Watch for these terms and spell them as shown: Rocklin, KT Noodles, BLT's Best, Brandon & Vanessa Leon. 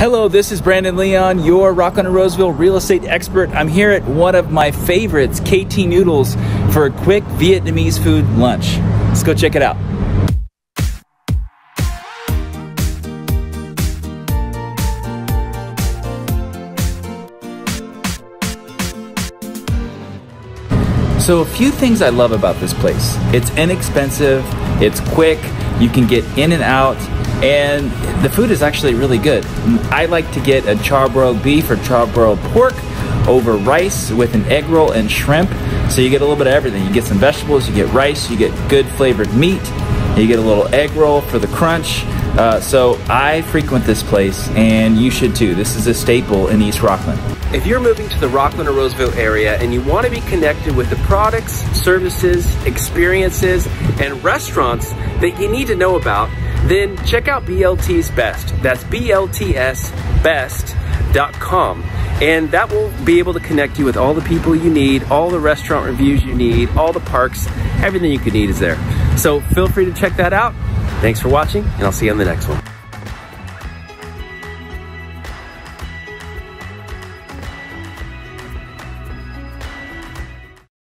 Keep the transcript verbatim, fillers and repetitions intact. Hello, this is Brandon Leon, your Rocklin and Roseville real estate expert. I'm here at one of my favorites, K T Noodles, for a quick Vietnamese food lunch. Let's go check it out. So a few things I love about this place. It's inexpensive, it's quick, you can get in and out, and the food is actually really good. I like to get a charbroiled beef or charbroiled pork over rice with an egg roll and shrimp. So you get a little bit of everything. You get some vegetables, you get rice, you get good flavored meat, you get a little egg roll for the crunch. Uh, so I frequent this place, and you should too. This is a staple in East Rocklin. If you're moving to the Rocklin or Roseville area and you want to be connected with the products, services, experiences, and restaurants that you need to know about, then check out B L T's Best. That's B L T's best dot com. And that will be able to connect you with all the people you need, all the restaurant reviews you need, all the parks, everything you could need is there. So feel free to check that out. Thanks for watching, and I'll see you on the next one.